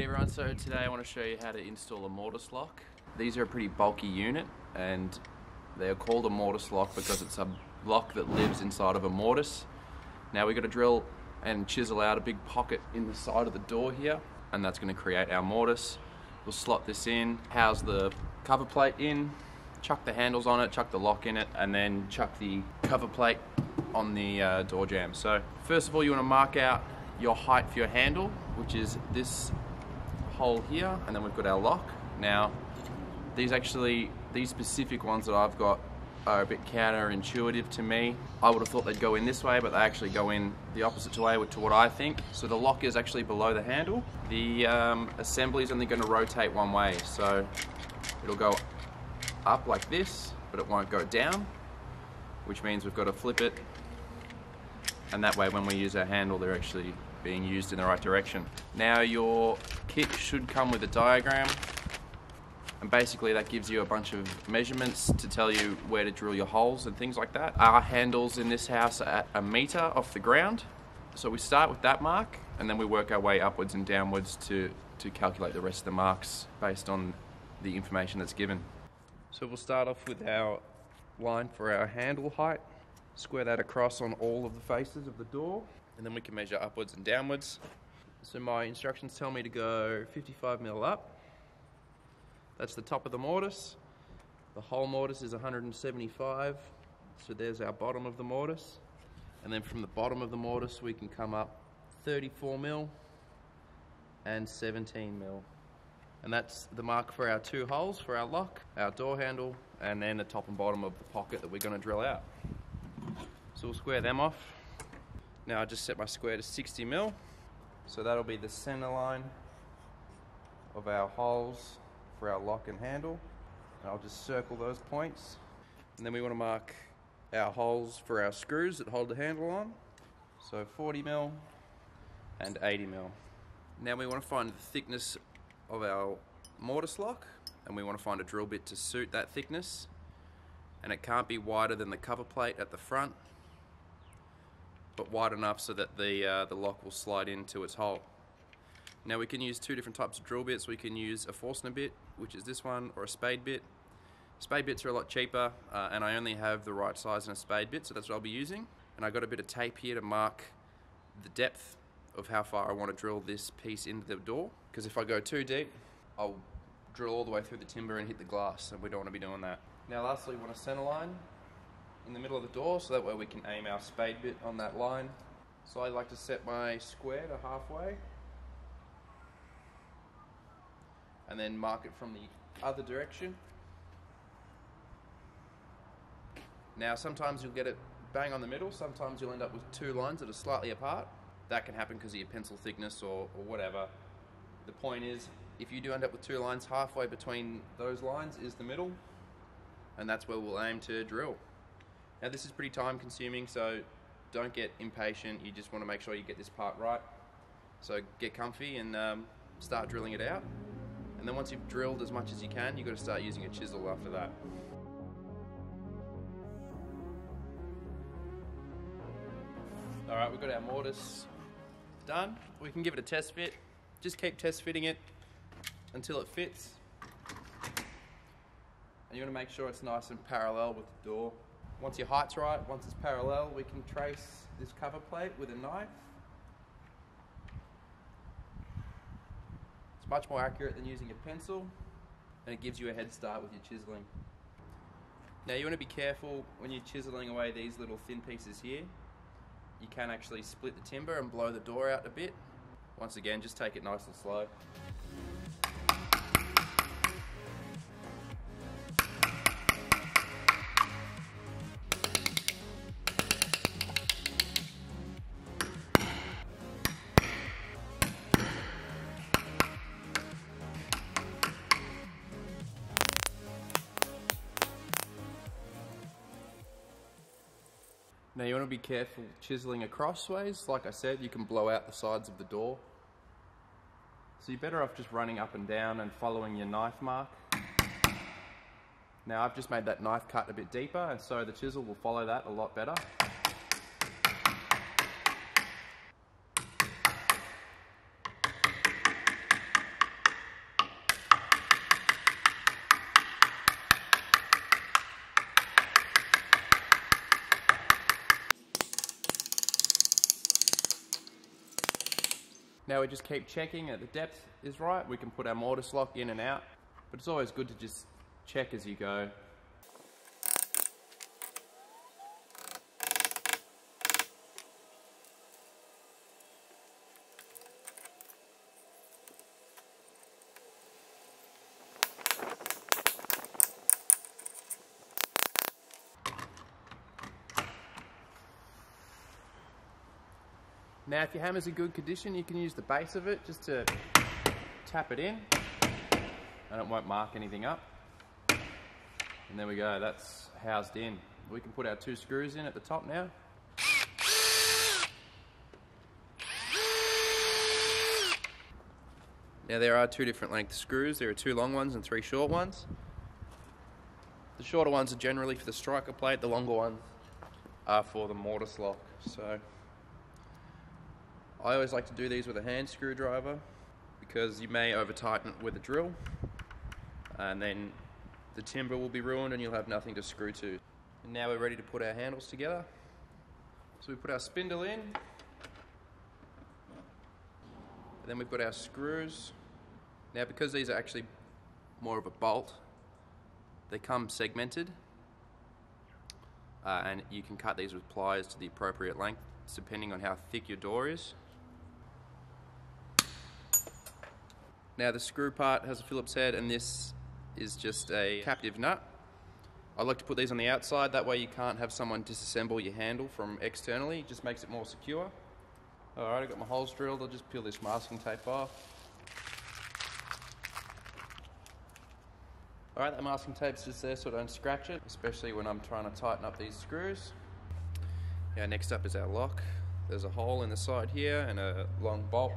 G'day everyone, so today I want to show you how to install a mortise lock. These are a pretty bulky unit and they are called a mortise lock because it's a lock that lives inside of a mortise. Now we've got to drill and chisel out a big pocket in the side of the door here, and that's going to create our mortise. We'll slot this in, house the cover plate in, chuck the handles on it, chuck the lock in it, and then chuck the cover plate on the door jamb. So first of all, you want to mark out your height for your handle, which is this hole here, and then we've got our lock. Now these specific ones that I've got are a bit counterintuitive to me. I would have thought they'd go in this way, but they actually go in the opposite way to what I think. So the lock is actually below the handle. The assembly is only going to rotate one way, so it'll go up like this, but it won't go down, which means we've got to flip it, and that way when we use our handle they're actually being used in the right direction. Now your kit should come with a diagram, and basically that gives you a bunch of measurements to tell you where to drill your holes and things like that. Our handles in this house are at 1 meter off the ground, so we start with that mark and then we work our way upwards and downwards to calculate the rest of the marks based on the information that's given. So we'll start off with our line for our handle height, square that across on all of the faces of the door, and then we can measure upwards and downwards. So my instructions tell me to go 55 mil up. That's the top of the mortise. The whole mortise is 175, so there's our bottom of the mortise. And then from the bottom of the mortise we can come up 34 mil and 17 mil. And that's the mark for our two holes for our lock, our door handle, and then the top and bottom of the pocket that we're going to drill out. So we'll square them off. Now I just set my square to 60 mil, so that'll be the center line of our holes for our lock and handle. And I'll just circle those points. And then we want to mark our holes for our screws that hold the handle on. So 40 mil and 80 mil. Now we want to find the thickness of our mortise lock, and we want to find a drill bit to suit that thickness, and it can't be wider than the cover plate at the front, but wide enough so that the lock will slide into its hole. Now we can use two different types of drill bits. We can use a Forstner bit, which is this one, or a spade bit. Spade bits are a lot cheaper, and I only have the right size in a spade bit, so that's what I'll be using. And I got a bit of tape here to mark the depth of how far I want to drill this piece into the door, because if I go too deep I'll drill all the way through the timber and hit the glass, and we don't want to be doing that. Now lastly, we want a center line in the middle of the door, so that way we can aim our spade bit on that line. So I like to set my square to halfway and then mark it from the other direction. Now sometimes you'll get it bang on the middle, sometimes you'll end up with two lines that are slightly apart. That can happen because of your pencil thickness or whatever. The point is, if you do end up with two lines, halfway between those lines is the middle, and that's where we'll aim to drill. Now this is pretty time consuming, so don't get impatient. You just want to make sure you get this part right. So get comfy and start drilling it out. And then once you've drilled as much as you can, you've got to start using a chisel after that. All right, we've got our mortise done. We can give it a test fit. Just keep test fitting it until it fits. And you want to make sure it's nice and parallel with the door. Once your height's right, once it's parallel, we can trace this cover plate with a knife. It's much more accurate than using a pencil, and it gives you a head start with your chiseling. Now you want to be careful when you're chiseling away these little thin pieces here. You can actually split the timber and blow the door out a bit. Once again, just take it nice and slow. Now you want to be careful chiseling across ways. Like I said, you can blow out the sides of the door. So you're better off just running up and down and following your knife mark. Now I've just made that knife cut a bit deeper, and so the chisel will follow that a lot better. Now we just keep checking that the depth is right. We can put our mortise lock in and out, but it's always good to just check as you go. Now if your hammer's in good condition, you can use the base of it just to tap it in and it won't mark anything up. And there we go, that's housed in. We can put our two screws in at the top now. Now there are two different length screws. There are two long ones and three short ones. The shorter ones are generally for the striker plate, the longer ones are for the mortise lock. So I always like to do these with a hand screwdriver because you may over tighten it with a drill and then the timber will be ruined and you'll have nothing to screw to. And now we're ready to put our handles together. So we put our spindle in and then we put our screws. Now because these are actually more of a bolt, they come segmented and you can cut these with pliers to the appropriate length depending on how thick your door is. Now the screw part has a Phillips head and this is just a captive nut. I like to put these on the outside, that way you can't have someone disassemble your handle from externally, it just makes it more secure. Alright, I've got my holes drilled, I'll just peel this masking tape off. Alright, that masking tape's just there so I don't scratch it, especially when I'm trying to tighten up these screws. Yeah, next up is our lock. There's a hole in the side here and a long bolt.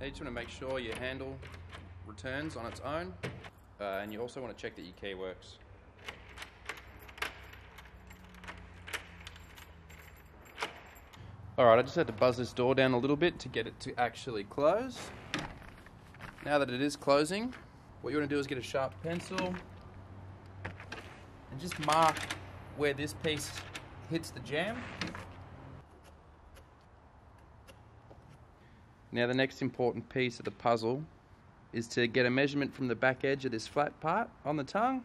Now you just want to make sure your handle returns on its own. And you also want to check that your key works. Alright, I just had to buzz this door down a little bit to get it to actually close. Now that it is closing, what you want to do is get a sharp pencil and just mark where this piece hits the jamb. Now the next important piece of the puzzle is to get a measurement from the back edge of this flat part on the tongue,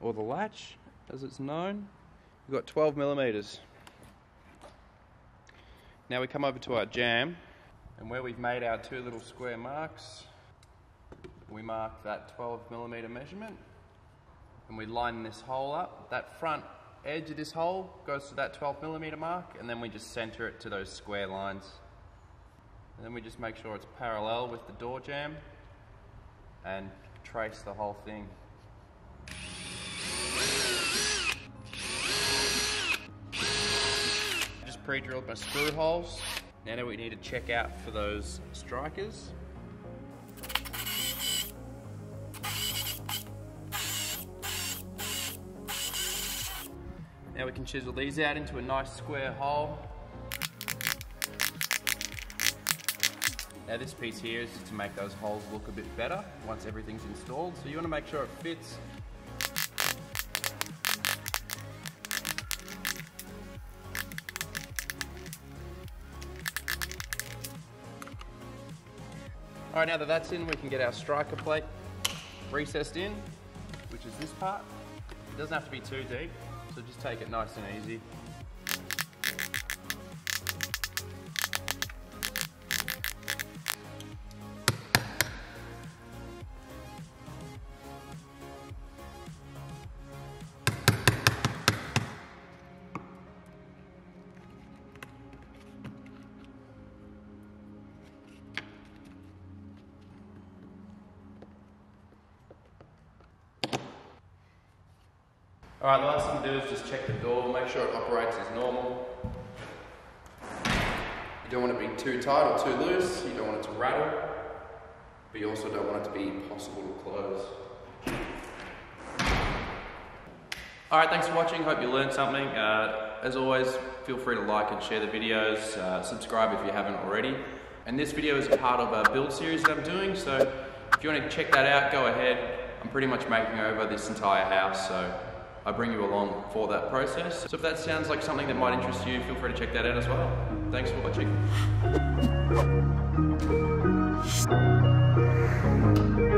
or the latch as it's known. We've got 12 millimeters. Now we come over to our jamb, and where we've made our two little square marks, we mark that 12 millimeter measurement and we line this hole up. That front edge of this hole goes to that 12 millimeter mark, and then we just center it to those square lines. And then we just make sure it's parallel with the door jamb and trace the whole thing. Just pre-drilled my screw holes. Now we need to check out for those strikers. Now we can chisel these out into a nice square hole. Now this piece here is just to make those holes look a bit better once everything's installed. So you want to make sure it fits. All right, now that that's in, we can get our striker plate recessed in, which is this part. It doesn't have to be too deep, so just take it nice and easy. Alright, the last thing to do is just check the door, make sure it operates as normal. You don't want it to be too tight or too loose, you don't want it to rattle, but you also don't want it to be impossible to close. Alright, thanks for watching. Hope you learned something. As always, feel free to like and share the videos, subscribe if you haven't already. And this video is a part of a build series that I'm doing, so if you want to check that out, go ahead. I'm pretty much making over this entire house, so I bring you along for that process. So if that sounds like something that might interest you, feel free to check that out as well. Thanks for watching.